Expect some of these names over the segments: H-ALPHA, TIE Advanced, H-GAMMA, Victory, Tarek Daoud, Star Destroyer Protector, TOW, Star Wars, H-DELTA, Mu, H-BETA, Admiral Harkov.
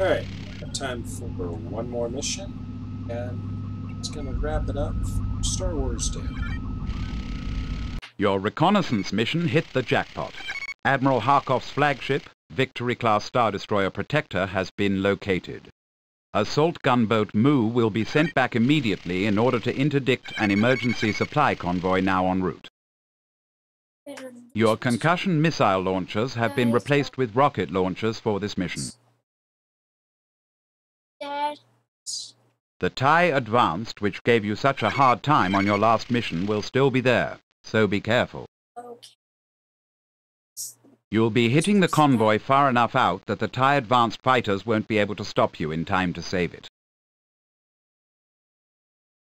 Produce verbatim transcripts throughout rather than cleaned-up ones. Alright, time for one more mission, and it's going to wrap it up for Star Wars Day. Your reconnaissance mission hit the jackpot. Admiral Harkov's flagship, Victory-class Star Destroyer Protector, has been located. Assault gunboat Mu will be sent back immediately in order to interdict an emergency supply convoy now en route. Your concussion missile launchers have been replaced with rocket launchers for this mission. The TIE Advanced, which gave you such a hard time on your last mission, will still be there, so be careful. You'll be hitting the convoy far enough out that the TIE Advanced fighters won't be able to stop you in time to save it.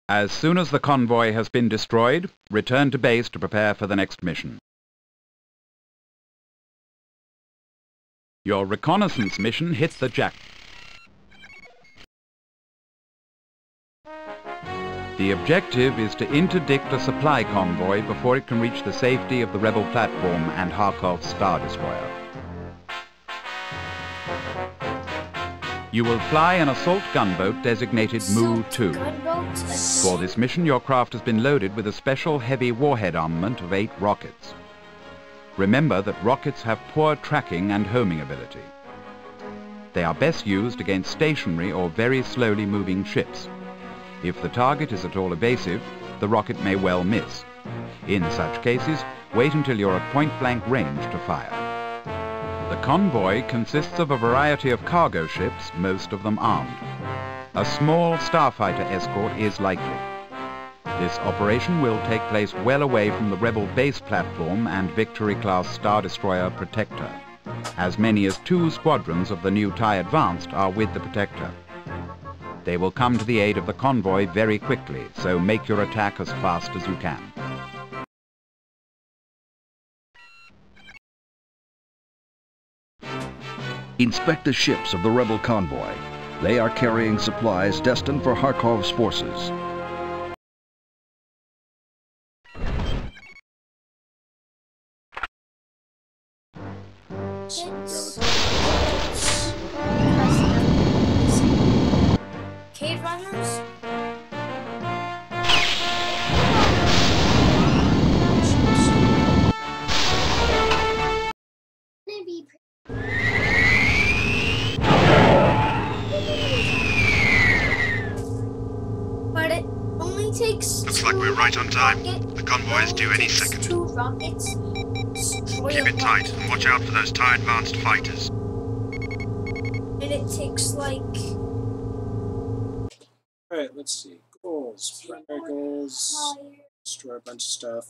As soon as the convoy has been destroyed, return to base to prepare for the next mission. Your reconnaissance mission hit the jackpot. The objective is to interdict a supply convoy before it can reach the safety of the rebel platform and Harkov's Star Destroyer. You will fly an assault gunboat designated Mu two. For this mission, your craft has been loaded with a special heavy warhead armament of eight rockets. Remember that rockets have poor tracking and homing ability. They are best used against stationary or very slowly moving ships. If the target is at all evasive, the rocket may well miss. In such cases, wait until you're at point-blank range to fire. The convoy consists of a variety of cargo ships, most of them armed. A small starfighter escort is likely. This operation will take place well away from the Rebel base platform and Victory-class Star Destroyer Protector. As many as two squadrons of the new TIE Advanced are with the Protector. They will come to the aid of the convoy very quickly, so make your attack as fast as you can. Inspect the ships of the rebel convoy. They are carrying supplies destined for Harkov's forces. Looks like we're right on time. The convoy is due any second. Keep it tight and watch out for those TIE Advanced fighters. And it takes like... Alright, let's see. Goals. Primary goals. Destroy a bunch of stuff.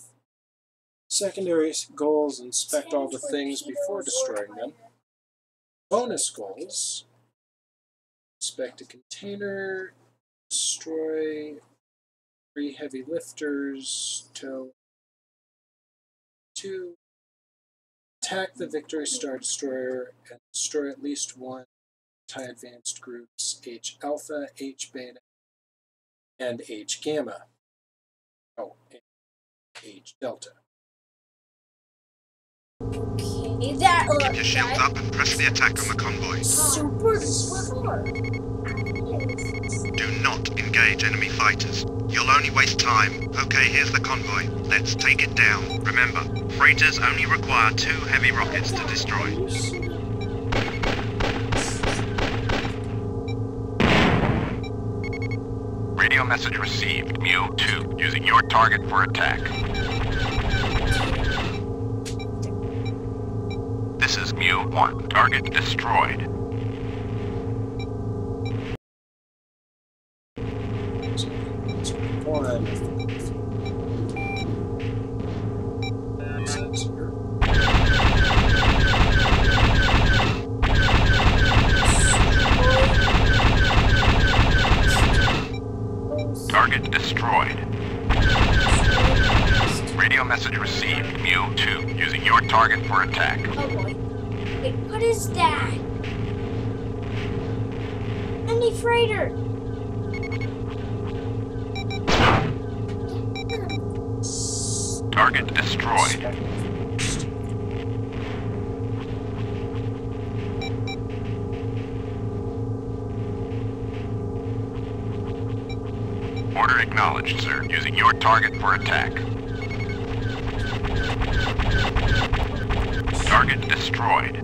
Secondary goals. Inspect all the things before destroying them. Bonus goals. Inspect a container. Destroy... Three heavy lifters, tow two, attack the Victory Star Destroyer and destroy at least one TIE Advanced groups, H alpha, H beta, and H gamma. Oh, and H delta. Okay, that looks Keep your shields up and press the attack on the convoy. Super smart. Do not engage enemy fighters. You'll only waste time. Okay, here's the convoy. Let's take it down. Remember, freighters only require two heavy rockets to destroy. Radio message received. Mu two, using your target for attack. This is Mu one. Target destroyed. Target destroyed. Radio message received. Mu two, using your target for attack. Oh boy. Wait, what is that? Enemy freighter! Target destroyed. Order acknowledged, sir. Using your target for attack. Target destroyed.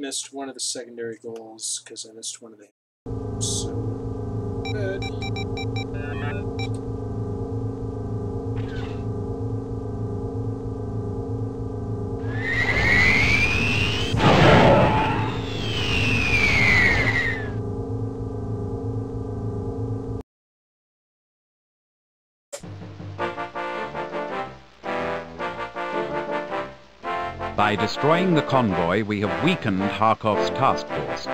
Missed one of the secondary goals because I missed one of the. So good. Uh... By destroying the convoy, we have weakened Harkov's task force.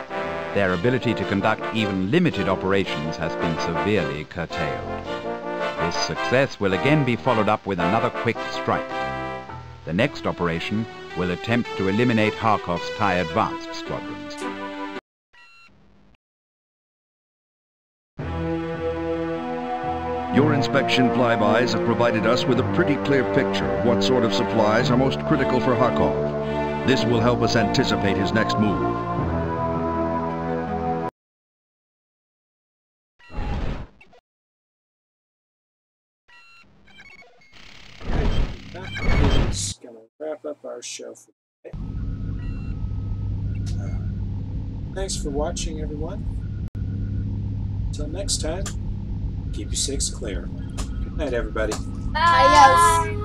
Their ability to conduct even limited operations has been severely curtailed. This success will again be followed up with another quick strike. The next operation will attempt to eliminate Harkov's TIE Advanced squadrons. Your inspection flybys have provided us with a pretty clear picture of what sort of supplies are most critical for Harkov. This will help us anticipate his next move. That is going to wrap up our show for today. Uh, thanks for watching, everyone. Until next time. Keep your six clear. Good night, everybody. Bye. Bye.